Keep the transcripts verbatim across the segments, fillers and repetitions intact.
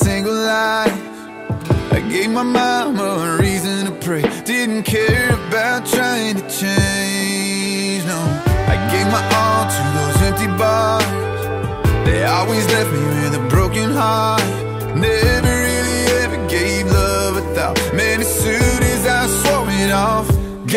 single life. I gave my mama a reason to pray. Didn't care about trying to change, no. I gave my all to those empty bars. They always left me with a broken heart. Never really ever gave love a thought. Man, as soon as I swore it off,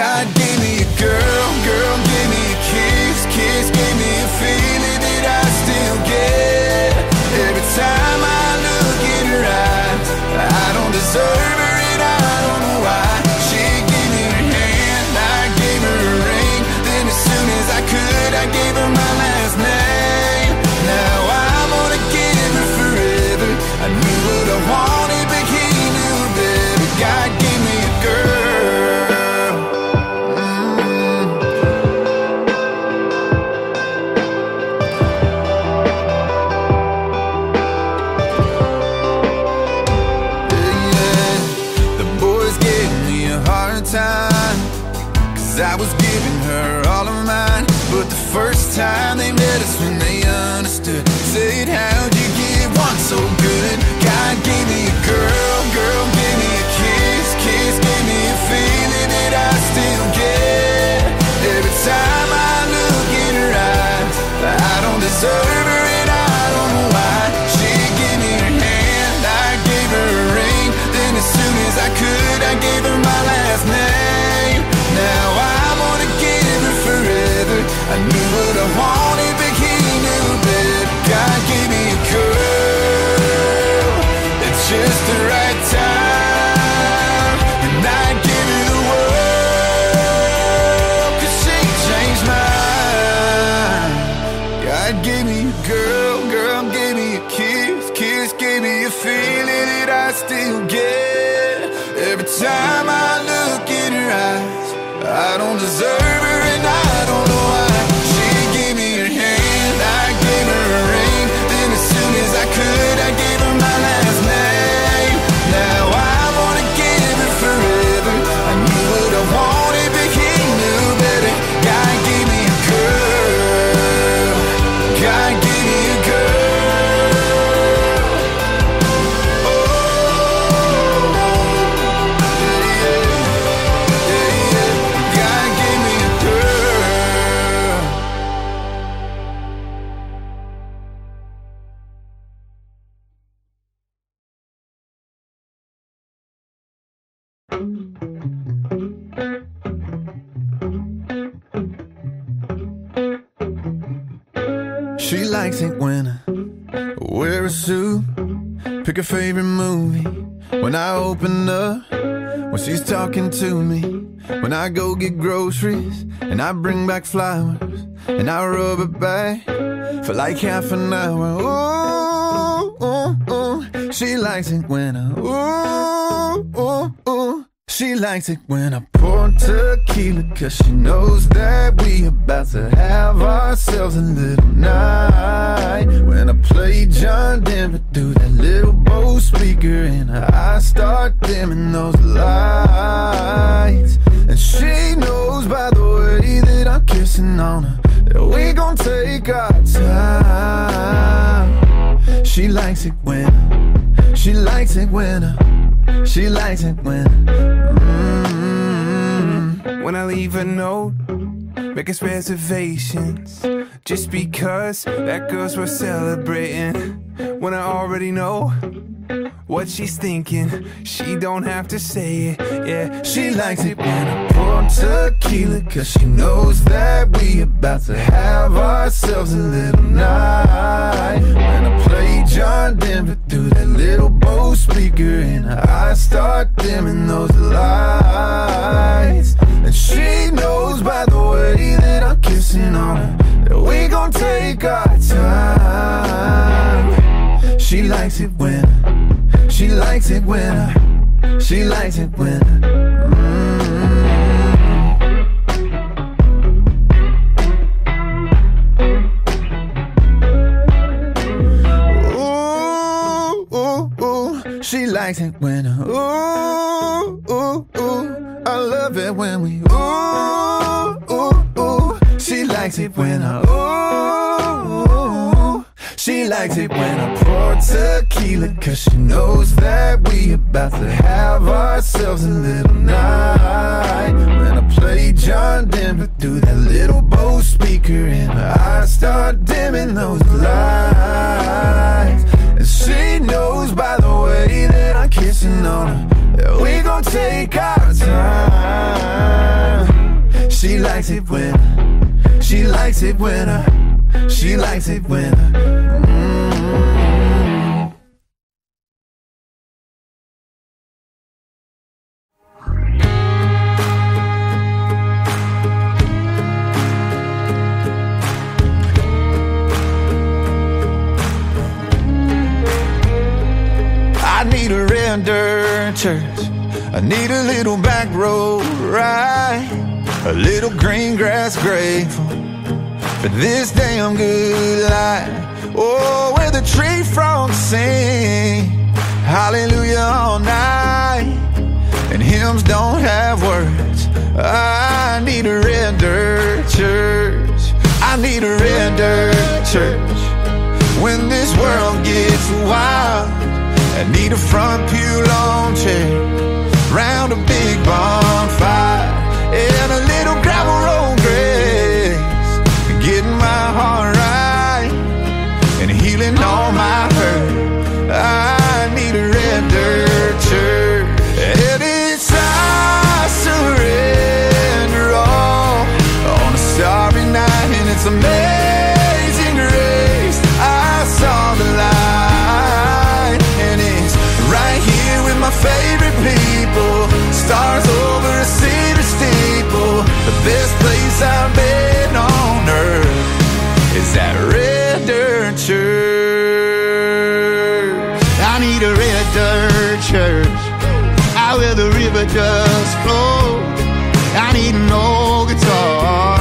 God gave me a girl, girl gave me a kiss, kiss gave me a feeling that I still get. Every time I look in her eyes, I don't deserve her and I don't know why. She gave me her hand, I gave her a ring. Then as soon as I could, I gave her my last name. Now I'm gonna give her forever. I knew what I wanted, but he knew better. God gave me a girl. Cause I was giving her all of mine. But the first time they met us, when they understood, said, how'd you get one so good? God gave me a girl, girl gave me a kiss, kiss gave me a feeling that I still get. Every time I look in her eyes, I don't deserve her and I don't know why. She gave me her hand, I gave her a ring. Then as soon as I could, I gave her my last name. Now I wanna give her forever. I knew what I wanted, but he knew that. God gave me a girl at just the right time, and I'd give her the world, 'cause she changed my mind. God gave me a girl, girl gave me a kiss, kiss gave me a feeling that I still get. Every time I look in her eyes, I don't deserve her and I don't know why. She gave me her hand, I gave her a ring. Then as soon as I could, I gave her my last name. Now I wanna give her forever. I knew what I wanted, but he knew better. God gave me a girl, God gave me a girl. She likes it when I wear a suit, pick her favorite movie, when I open up, when she's talking to me, when I go get groceries, and I bring back flowers, and I rub it back for like half an hour. Oh, oh, oh. She likes it when I, oh, oh, oh. She likes it when I pour tequila, 'cause she knows that we about to have ourselves a little night. When I play John Denver through that little Bose speaker, and I start dimming those lights. And she knows by the way that I'm kissing on her that we gon' take our time. She likes it when, she likes it when I, she likes it when, mm-hmm. When I leave a note, make us reservations, just because that girl's worth celebrating. When I already know what she's thinking, she don't have to say it, yeah. She likes it when I pour tequila, 'cause she knows that we about to have ourselves a little night. When I play John Denver through that little Bose speaker, and I start dimming those lights. And she knows by the way that I'm kissing on her that we gon' take our time. She likes it when, she likes it when, she likes it when, mm-hmm. Ooh, ooh, ooh, she likes it when, ooh, ooh, ooh, I love it when we, ooh, ooh, ooh, she likes it when, ooh, ooh, She likes it when I pour tequila, cause she knows that we about to have ourselves a little night. When I play John Denver through that little Bose speaker in her eyes, start dimming those lights. And she knows by the way that I'm kissing on her that we gon' take our time. She likes it when I, she likes it when I, she likes it when I, mm-hmm. I need a render church, I need a little back road ride, a little green grass grateful for this damn good life. Oh, where the tree frogs sing hallelujah all night, and hymns don't have words. I need a red dirt church, I need a red dirt church. When this world gets wild, I need a front pew lawn chair, round a big bonfire, and a little gravel road getting my heart right and healing all my hurt. I need a red dirt church, and it's I surrender all on a starry night, and it's amazing grace. I saw the light, and it's right here with my favorite people. Stars over a cedar steeple, the best place I've been on. Is that red dirt church? I need a red dirt church, out where the river just flows. I need an old guitar,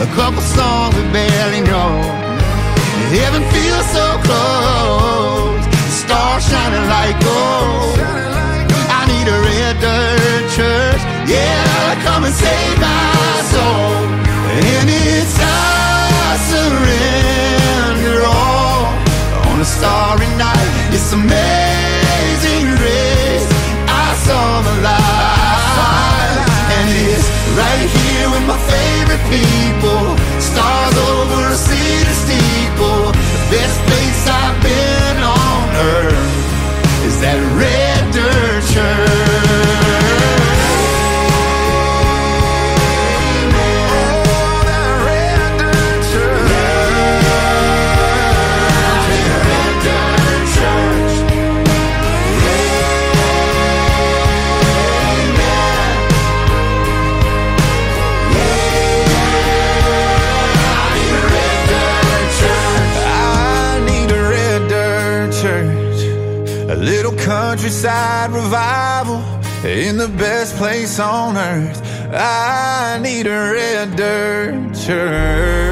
a couple songs we barely know. Heaven feels so close, stars shining like gold. I need a red dirt church, yeah, come and save my soul. And it's time I surrender all on a starry night. It's amazing grace. I saw the light, and it's right here with my favorite people. Stars over a cedar steeple, the best place I've been on earth is that red dirt church. Countryside revival in the best place on earth. I need a red dirt church.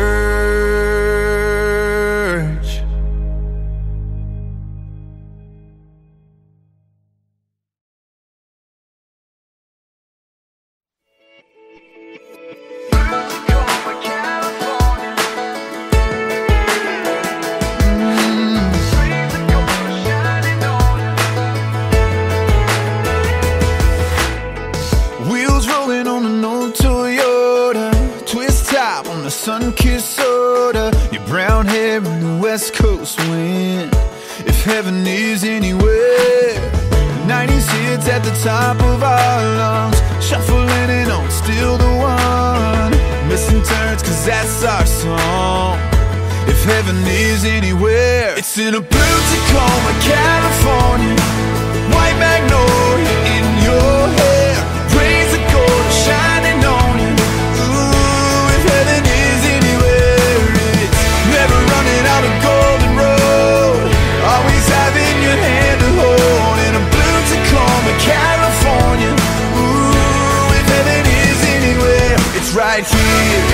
Sun-kissed soda, your brown hair in the west coast wind. If heaven is anywhere, nineties hits at the top of our lungs, shuffling it on, still the one. Missing turns, cause that's our song. If heaven is anywhere, it's in a blue Tacoma, California. White magnolia in your hair, rays of gold shining on you. Ooh, if heaven is on a golden road, always having your hand to hold. In a blue Tacoma, California. Ooh, if heaven is anywhere, it's right here.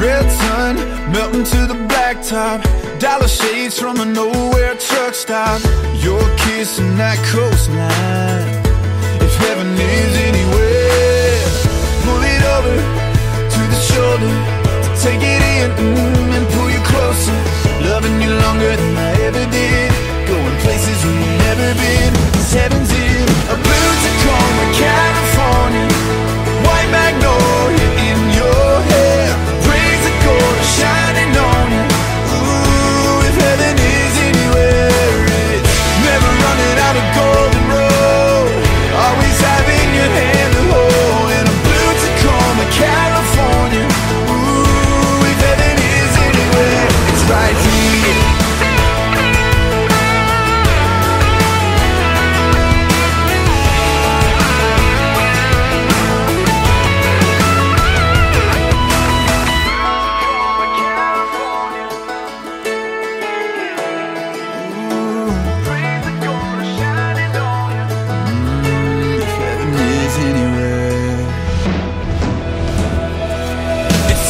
Red sun melting to the blacktop, Dollar shades from a nowhere truck stop. Your kiss and that coastline. If heaven is anywhere, pull it over to the shoulder. Take it in mm, and pull you closer. Loving you longer than I ever did. Going places we've never been. Cause heaven's in a blue Tacoma, California. White magnolia in your hair. Rays of gold are shining on you.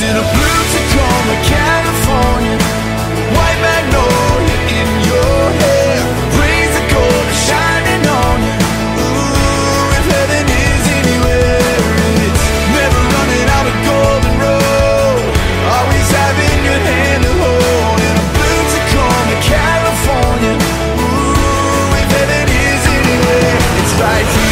In a blue Tacoma, California, white magnolia in your hair, rays of gold are shining on you. Ooh, if heaven is anywhere, it's never running out of golden road. Always having your hand to hold in a blue Tacoma, California. Ooh, if heaven is anywhere, it's right here.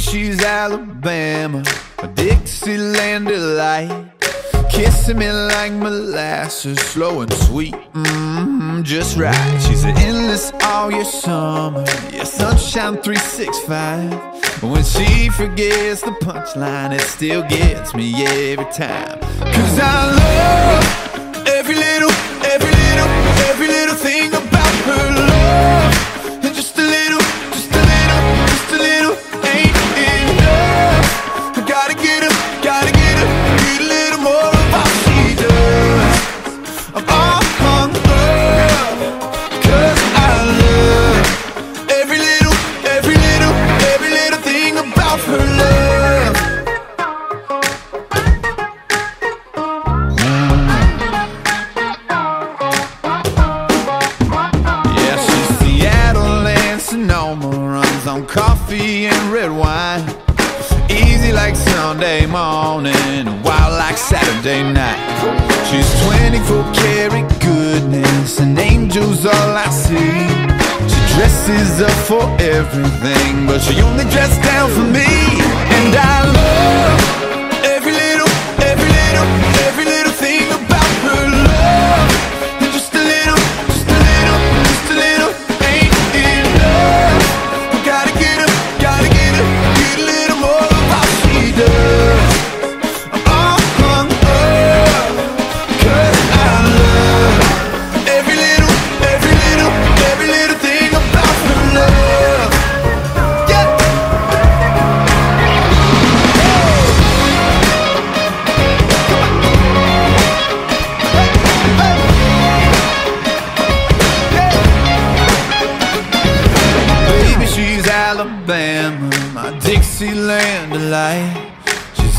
She's Alabama, a Dixieland delight. Kissing me like molasses, slow and sweet, mm-hmm, just right. She's an endless all year summer, yeah, sunshine three sixty-five. When she forgets the punchline, it still gets me every time. Cause I love every little, every little, every little thing about her love. Sunday morning, wild like Saturday night. She's twenty-four karat goodness, and angels all I see. She dresses up for everything, but she only dressed down for me. And I love every little, every little, every little thing about her love. And just a little, just a little, just a little ain't enough. I gotta get up, gotta get up, get a little more of how she does.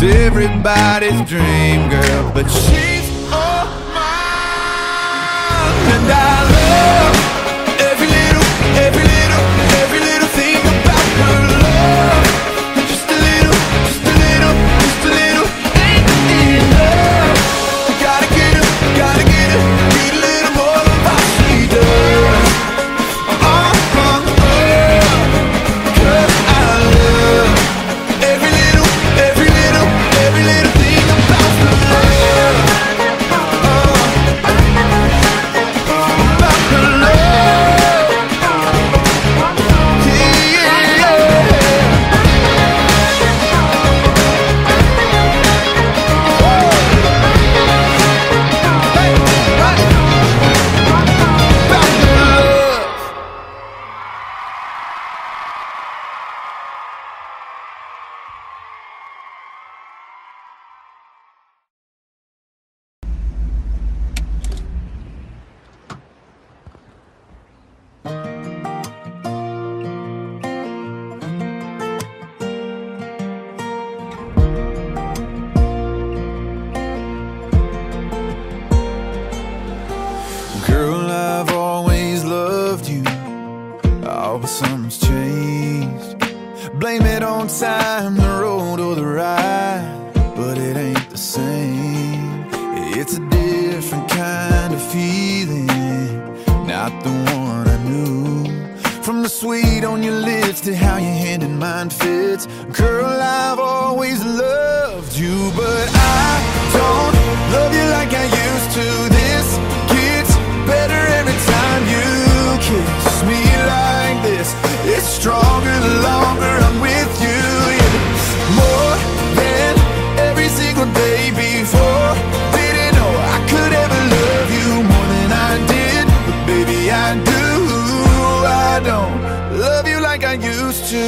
everybody's dream girl, but she's all mine. And I love every little, every little, every little thing about her love. Just a little, just a little, just a little ain't enough. I gotta get her, gotta get her, need a little more of what she does. Oh, oh, oh. Cause I love every little, every little, every little thing about her love. Oh, about her love. Yeah. Girl, I've always loved you. All but something's changed. Blame it on time, the road or the ride, but it ain't the same. It's a different kind of feeling, not the one I knew. From the sweet on your lips to how your hand in mine fits. Girl, I've always loved you, but I don't love you like I used to. This better every time you kiss me like this. It's stronger the longer I'm with you. Yeah. More than every single day before. Didn't know I could ever love you more than I did, but baby I do. I don't love you like I used to.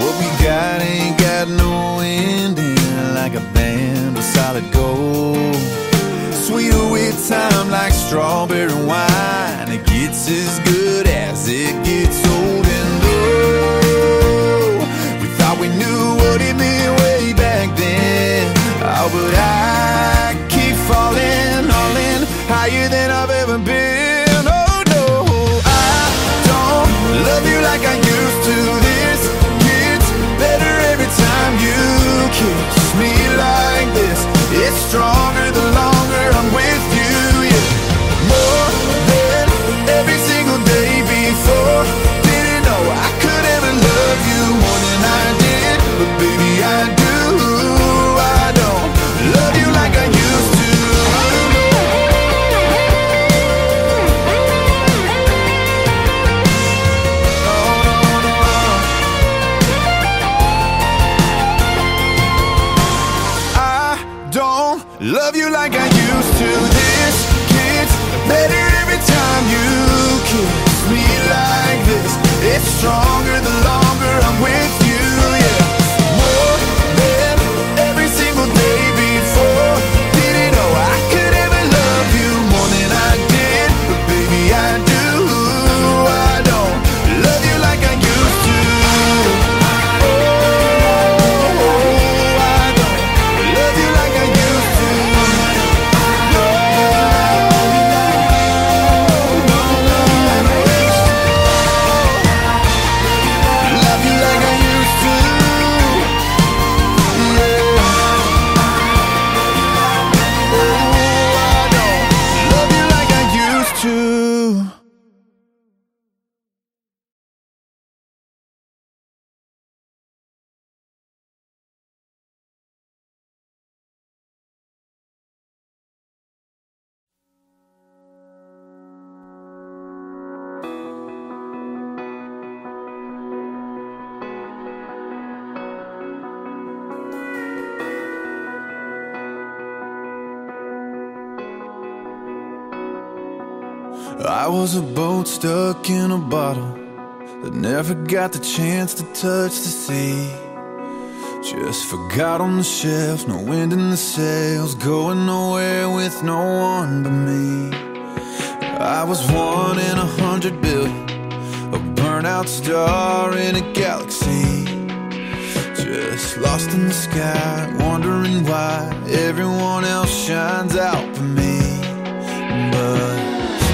What we got ain't got no ending. Like a band of solid gold, sweeter with time like strawberry wine. It gets as good as it gets old. And oh, we thought we knew what it meant way back then. Oh, but I keep falling, all in, higher than I've ever been. Oh no, I don't love you like I used to. This gets better every time you kiss me like this. It's stronger the longer I'm with you. Yeah. More than every single day before. Didn't know I could ever love you more than I did, but baby I do. I don't love you like I used to. Love you like I used to. This gets better every time you kiss me like this. It's stronger the longer I'm with you, yeah. More than every single day before. Didn't know I could ever love you more than I did, but baby I do. I don't love you like I used to. Oh, I don't love you like I used to. Love you like I used to. Yeah. Oh, I don't love you like I used to. I was a boat stuck in a bottle that never got the chance to touch the sea. Just forgot on the shelf, no wind in the sails, going nowhere with no one but me. I was one in a hundred billion, a burning worn-out star in a galaxy, just lost in the sky, wondering why everyone else shines out for me. But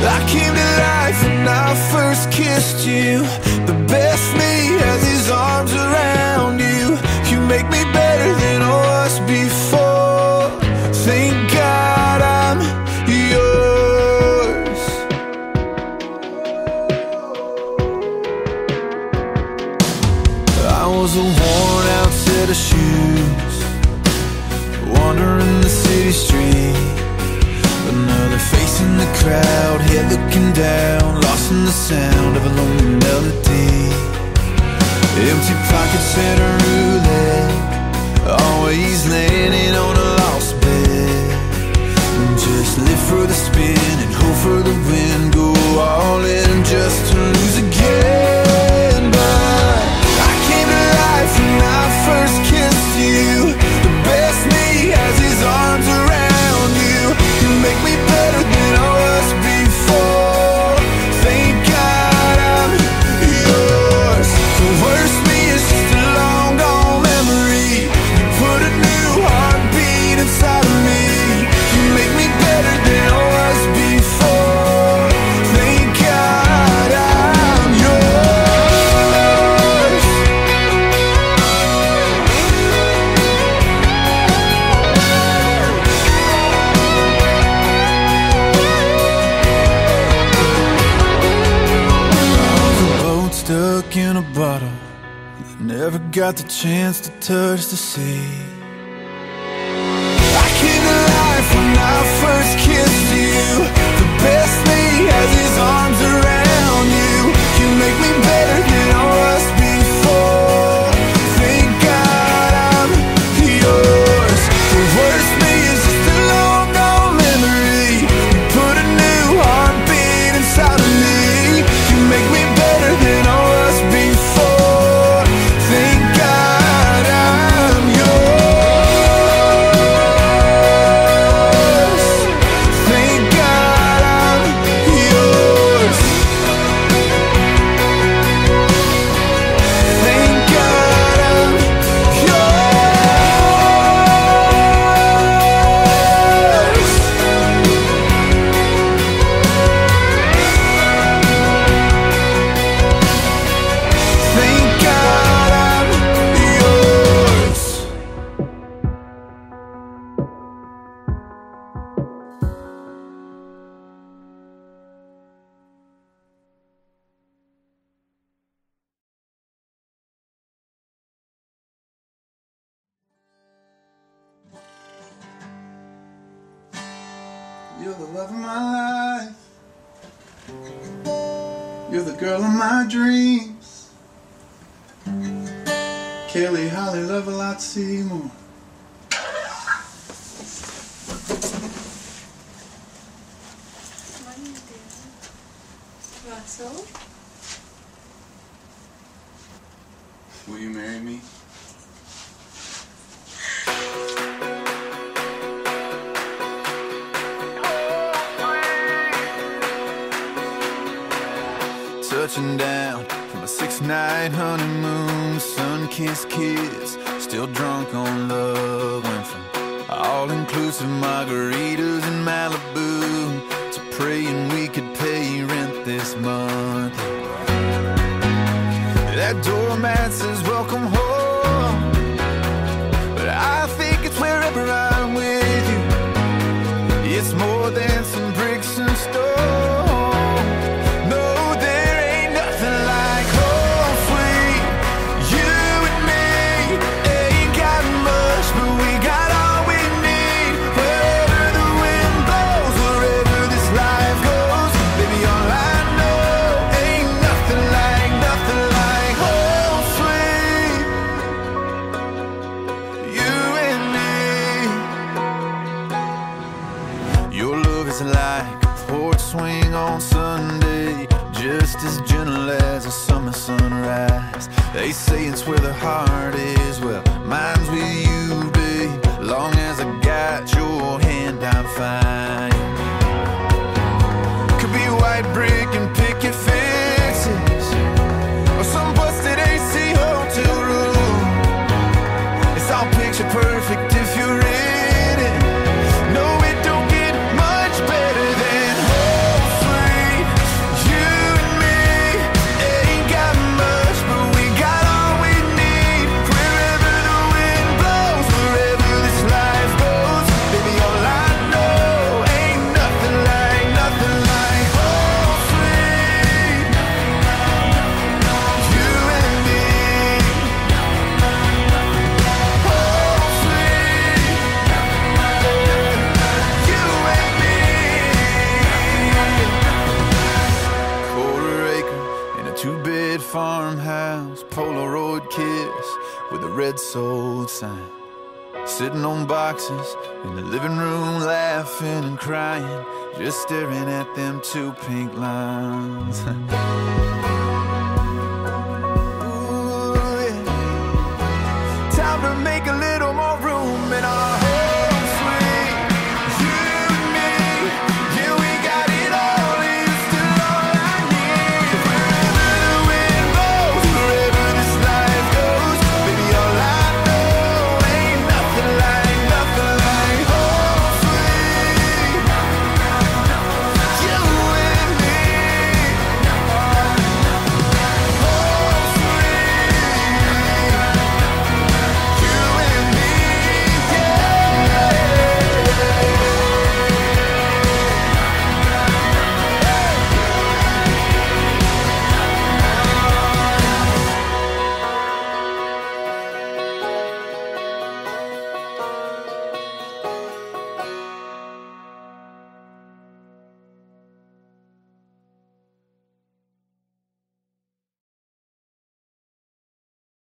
I came to life when I first kissed you. The best me has his arms around you. You make me better than I was before. Thank God I'm yours. I was a worn-out set of shoes, wandering the city streets. Another face in the crowd, head looking down, lost in the sound of a lonely melody. Empty pockets and a roulette, always landing on a lost bed. Just live for the spin and hope for the win, go all in just to lose again. But I came to life when I first kissed you. The best me has his arms around. Make me better than I was before. Thank God I'm yours. The worst me is just a long gone memory. You put a new heartbeat inside of me. You make me better than I was before. Thank God I'm in a bottle that never got the chance to touch the sea. I came to life when I first kissed you. The best me has his arms around you. You make me better than I was before. Thank God I'm yours. The worst me is just a long gone memory. You put a new heartbeat inside of me. You make me better than I. You're the love of my life. You're the girl of my dreams. Kelly, Holly, love a lot, see more. Morning, dear. Russell? Will you marry me? Touching down from a six-night honeymoon, sun-kissed kiss, still drunk on love. Went from all-inclusive margaritas in Malibu to praying we could pay rent this month. That doormat says welcome home, but I think it's wherever I'm with you. It's more than some bricks and stone. Swing on Sunday, just as gentle as a summer sunrise. They say it's where the heart is, well, mine's with you, babe. Long as I got your hand, I'm fine. Could be white brick and picket fences, red-sold sign. Sitting on boxes in the living room, laughing and crying, just staring at them two pink lines. Ooh, yeah. Time to make a little